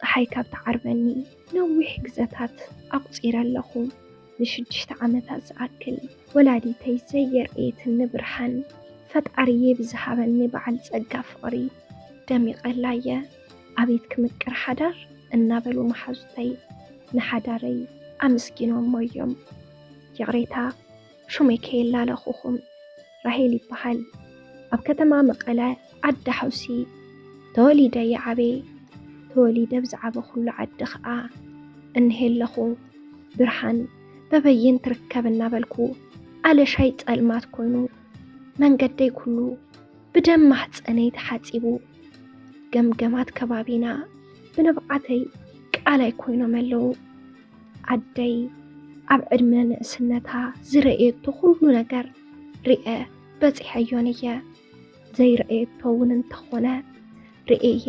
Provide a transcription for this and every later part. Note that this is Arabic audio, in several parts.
ፀሓይ ካብ ተዓርበኒ ነዊሕ ግዘታት ኣቁፂረ ኣለኹ ንሽዱሽተ ዓመታት ዝኣክል ወላዲተይ ዘየርኤየትኒ ብርሃን ፈጣሪየ ብዝሃበኒ በዓል ፀጋ ፍቅሪ ደሚቀላየ ኣብት ክምቅር ሓዳር እናበሉ መሓዙተይ ንሓዳረይ ኣመስኪኖሞ እዮም ይቕሬታ ሹመከላ ለኹኹም ራሂል ይበሃል ኣብ ከተማ መቀለ ዓዳ ሓውሲ ተወሊደ ይዓቤ ተወሊደ ብዛዕባ ኩሉ ዓዲ ኸኣ እንሄለኹ ብርሃን በበይን ትርከብና በልኩ ኣለሻይ ጸልማት ኮይኑ መንገደይ ኩሉ ብደማሕ ጸነይ ተሓጺቡ ገምገማት ከባቢና ብነብዓተይ ቃላይ ኮይኖም ኣለዉ ዓደይ ኣብ ዕድመ ንእስነታ ዝረእየቶ ኩሉ ነገር ርአ በጽሕዮንየ ዘይረእየቶ ውን እንተኾነ ርአየ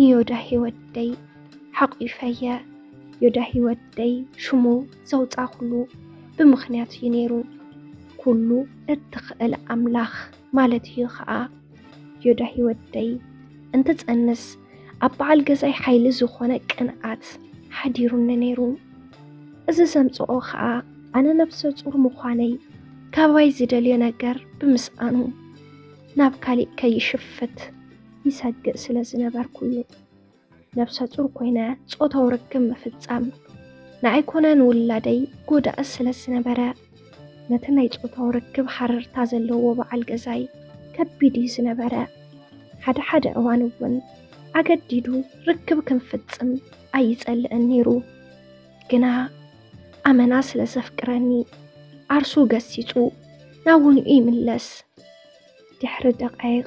ንዮዳሂ ወደይ ሓቂፈየ ዮዳሂ ወደይ ሽሙ ዘውፃ ኩሉ ብምኽንያት እዩ ነይሩ ኩሉ እትኽእል ኣምላኽ ማለት እዩ ኸኣ ዮዳሂ ወደይ እንትጸንስ ኣብ በዓል ገዛይ ሓይሊ ዝኾነ ቅንዓት ሓዲሩኒ ነይሩ እዚ ዘምጽኦ ኸኣ ኣነ ነብሰ ጹር ምዃነይ ካባይ ዝደልዮ ነገር ብምስኣኑ ናብ ካሊእ ከይሽፍት ይሰግእ ስለ ዝነበርኩሉ ነብሰ ጹር ኮይነ ጾታዊ ርክብ ምፍጻም ንዓይ ኮነን ውላደይ ጎዳእ ስለ ዝነበረ ነቲ ናይ ጾታዊ ርክብ ሓረርታ ዘለዎ በዓል ገዛይ ከቢድ እዩ ዝነበረ ሓደ ሓደ እዋን እውን ኣገዲዱ ርክብ ክንፍጽም ኣይጸልእን ነይሩ ግና ኣመና ስለ ዘፍቅረኒ ኣርሱ ገሲጹ ናውንኡ ይምለስ ድሕሪ ደቂቕ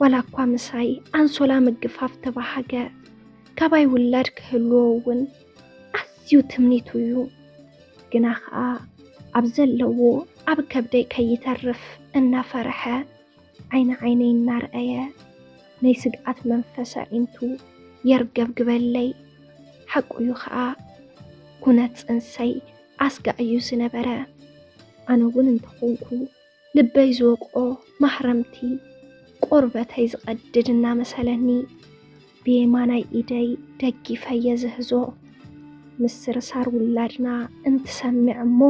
ዋላ እኳ ምሳይ ኣንሶላ ምግፋፍ ተባሃገ ካባይ ውላድ ክህልዎ እውን ኣዝዩ ትምኒቱ እዩ ግና ኸኣ ኣብ ዘለዎ ኣብ ከብደይ ከይተርፍ እናፈርሐ ዓይነ ዓይነይ እናርአየ ናይ ስግኣት መንፈስ ኣዒንቱ የርገብ ግበለይ ሓቂ እዩ ኸኣ ኩነት ፅንሰይ ኣስጋዕ እዩ ዝነበረ ኣነ እውን እንተኾንኩ ልበይ ዝወቅዖ ማሕረምቲ ቆርበተይ ዝቐድድ እናመሰለኒ ብየማናይ ኢደይ ደጊፈየ ዝህዞ ምስ ስርሳር ውላድና እንትሰምዕ እሞ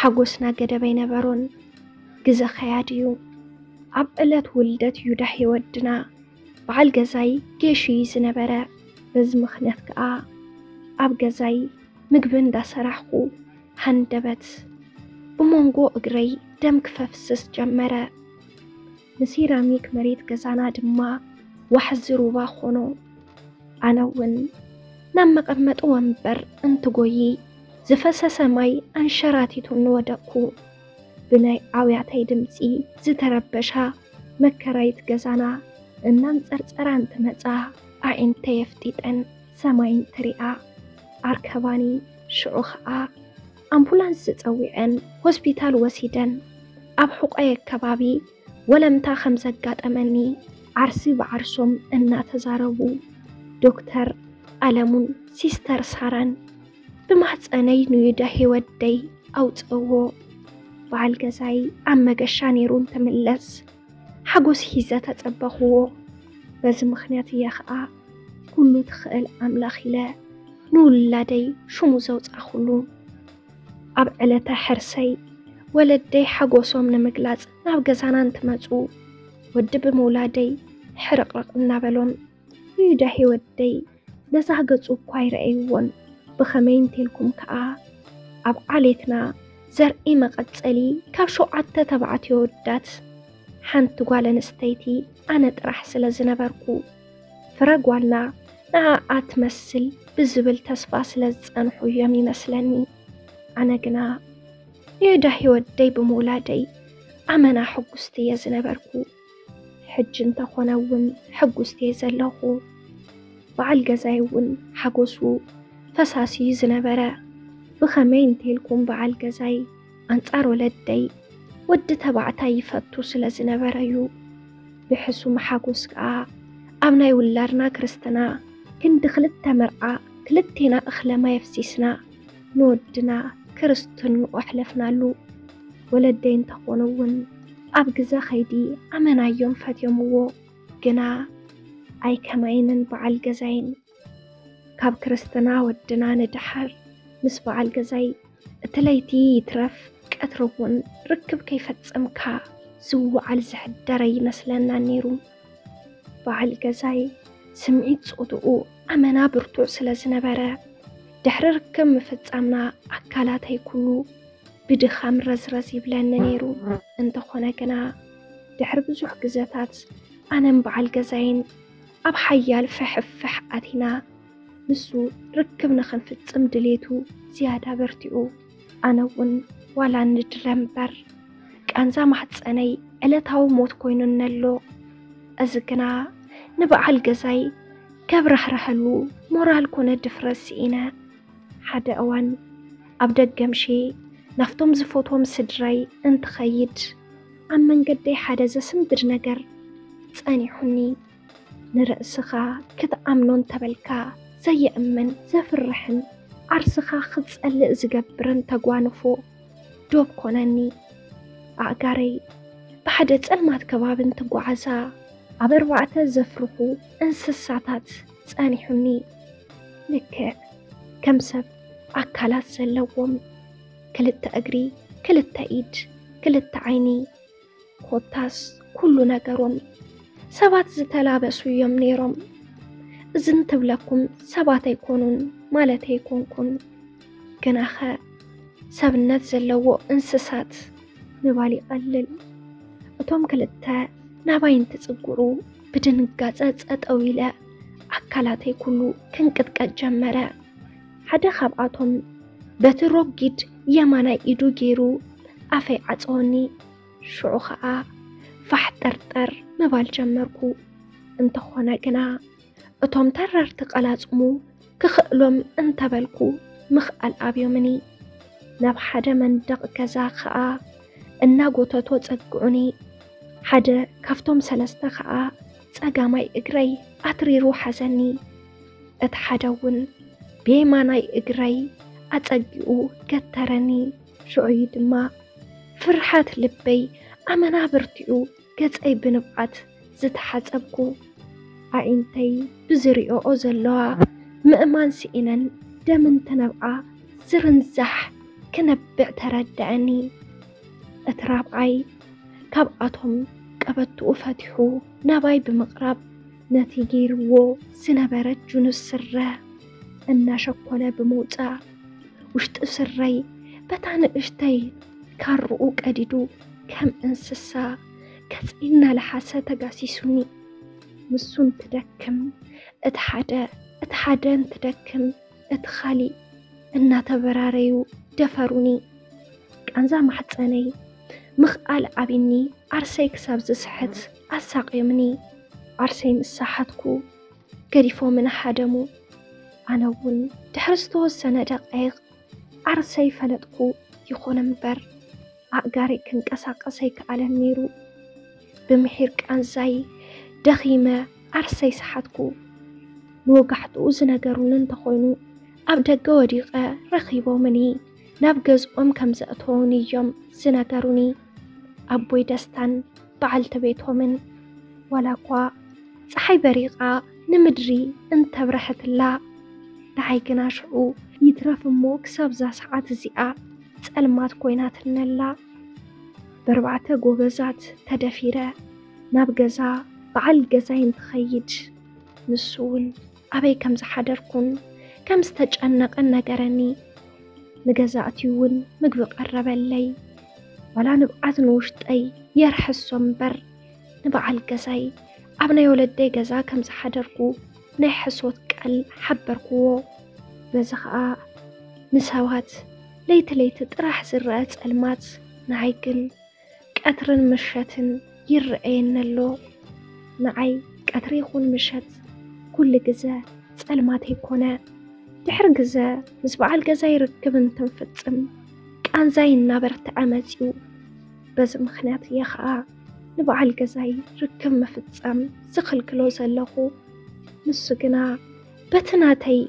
ሓጎስና ገደብ ኣይነበሮን ግዜ ኸያድ እዩ ኣብ ዕለት ውልደት ዩዳሂ ወድና በዓል ገዛይ ጌሽ እዩ ዝነበረ በዚ ምኽንያት ከዓ ኣብ ገዛይ ምግቢ እንዳሰራሕኩ ሃንደበት ብሞንጎ እግረይ ደም ክፈፍስስ ጀመረ ንሴራሚክ መሬት ገዛና ድማ ዋሕዚ ሩባ ኾኖ ኣነ እውን ናብ መቐመጢ ወንበር እንትጎይ ዝፈሰሰ ማይ ኣንሸራቲቱ ንወደቅኩ ብናይ ኣውያተይ ድምፂ ዝተረበሻ መከራይት ገዛና እናንፀርፀራ እንትመፃ ኣዒንተይ የፍጢጠን ሰማይን ትሪኣ ኣርከባኒ ሽዑ ኸኣ ኣምቡላንስ ዝፀዊዐን ሆስፒታል ወሲደን ኣብ ሕቆየ ከባቢ ወለምታ ከም ዘጋጠመኒ ዓርሲ ብዓርሶም እናተዛረቡ ዶክተር ኣለሙን ሲስተር ሳራን ብማሕፀነይ ንዩዳሂ ወደይ ኣውፅእዎ በዓል ገዛይ ኣብ መገሻ ነይሩን ተምለስ ሓጎስ ሒዘ ተጸበኽዎ በዚ ምኽንያት እየ ኸኣ ኩሉ ትኽእል ኣምላኽ ኢለ ንውላደይ ሽሙ ዘውፃኽሉ ኣብ ዕለታ ሕርሰይ ወለደይ ሓጎሶም ንምግላጽ ናብ ገዛና እንትመጹ ወዲ ብምውላደይ ሕርቕርቕ እናበሎም ዩዳሂ ወደይ نساعد أقوى رأيون بخمين تلكم كأ أب عليتنا زرقي ما قد سلي كشو عدت تبعت يودات حنت قال نستيتي أنا ترح سل زنبركو فرجعنا نع أتمثل بزبل تصفاس لزن حجمي مثلني أنا جنا يده يودي بمولادي أمنا حجستي يا زنبركو حجنت خنون حجستي زلقو وعال جزايون حجسو فساسي زنبرة بخمين تلكم بعال جزاي أنتقروا للدي ود تبعتي فتوس لزنبريو بحسو محجسك أمنا يولرنا كرستنا كن دخلت مرعى كلتنا أخلا ما يفسسنا نودنا كرستن وأحلفنا له ولدين تقونون أبجزا خيدي أمنا يوم فات يومو جنا أي كمين بعال جزاين كاب كرستنا ودنا ندحر مس بعال جزاي تليتي يترف كأتربون ركب كيف تسمكها سو على زحدري مثلنا نيرو بعال جزاي سمعت صوته أمنا برتوع سلازنبرة دحر ركب مفت أمنا أكلات هيكلو بدخم رزرزي بلان نيرو انت خناكنا دحر بزح جزاتات أنا بعال جزاين أب حيال فحفح أتينا نسو ركبنا خنفت أم دليتو زيادة برتقو أنا ون ولا ندرمبر كأن زمحت أني ألتهو موت كوينن اللو أزقنا نبقى الجزاي كبرح رحلو مورا الكونة دفرسينا حدا أوان أبدأ جمشي نفتم زفوتهم سدري انت خيد أما نقدي حدا زسمدر نقر تاني حني نرأسخا كده أمنون تبلكا زي أمن زفرحن عرسخا خدس ألق زقبرن تقوان فوق دوب كوناني أعقاري بحدا تسلمات كبابن تقوعزا عبر وعتا زفرقو انس الساعتات تساني حمني لك كم سب عكالات سلوم كلتا أجري كلتا إيد كلتا عيني خوتاس كل نقرم سبات زتلابسو يوم نيرم زنتو لكم سبات يكونون مالت يكونكم جناخا سبنات زلو انسسات نبالي قلل أتوم كلتا نباين تزقرو بدن قاصات أطويلة أكلاتي كله كنقدقد جمرة حدا خبعتهم بتروجد يمانا إيدو جيرو أفي عطوني شعوخا فحترتر نبال جمركو انت خونا جنا أتوم ترر تقلات أمو كخقلوم انت بالكو مخقل أبيومني نبحدا من دق كزاخا إنا قوتتو تزقعني حدا كفتم سلستا خاء تساقاماي إقري أتريرو حزني أتحدون بيماناي إقري أتساقيو كترني شعي دما فرحات لبي أمنا برتيو كتساي بنبعت زتحات أبقو أعنتي بزريو أوزلوها مأمان سئنا دمن تنبعا زرنزح كنبع تردعني أترابعي كابعتهم كابتو فتحو نباي بمقرب نتيجير و سنبرت جنو السرة أنا شكونا بموتا وشت سري بتعن اشتي كارو أديدو كم انسسا كتئنا لحاسة تقاسيسوني مسون تدكم اتحدا تدكم اتخالي أنا تبراريو دفروني كأنزا محتاني مخال عبيني عرسي كساب زسحت أساق يمني عرسي مساحتكو كريفو من حدمو أنا ون تحرستو السنة دقائق عرسي فلتكو يخون مبر عقاري كنك أساقسي كألا نيرو بمحيرك أنزاي دخيمة عرسي سحتكو نوقحتو زنقرون انتخونو أبدا قوريقا رخيبو مني نبقز كمزأتوني يوم زنقروني أبوي دستان بعل تبيتهمن ولا قوى صحي بريقة نمدري انت برحت الله دعيقنا شعو يترف موك سبزا ساعات زئة تسألمات كويناتن الله بربعة قوغزات تدفيرة نبقزا بعل قزاين تخيج نسون أبي كم زحدركن كم استج أنك أن جرني نجزأت يون مجبق قرب اللي ولا نبقى نوشت أي يرح السنبر نبقى الجزاي أبني ولدي جزا كم زحدركو نحس وتقل حبركو بزخاء نسوات ليت تراح زرات المات نعيقن كأتر مشات يرأين اللو نعي كأتر يخون مشات كل جزا تسألمات هيكونا دحر جزا نسبع الجزا يركبن تنفتم كأن زي النابر تعمتيو بز مخنات يخاء نبع الجزا يركب مفتم سخل كلوز اللخو نسقنا بتناتي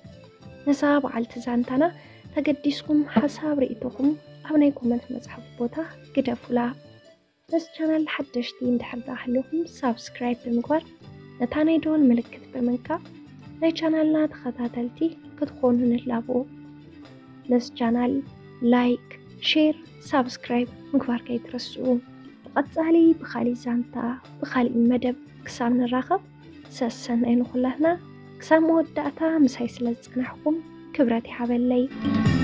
نساب على تزانتنا تقديسكم حساب رئيتكم أبنى كومنت مزحف بوتا كده فلا نس جانل حدشتين دحب داخلكم سابسكرايب بمقوار نتاني دول ملكت بمنكا ناي جانلنا تخطاتلتي كدخونهن اللابو نس جانل لايك شير سابسكرايب مقوار كي ترسو قد سهلي بخالي زانتا بخالي مدب كسام نراخب ساسن اينو خلهنا كسام مودعتا مسايسلز نحكم كبراتي حبالي.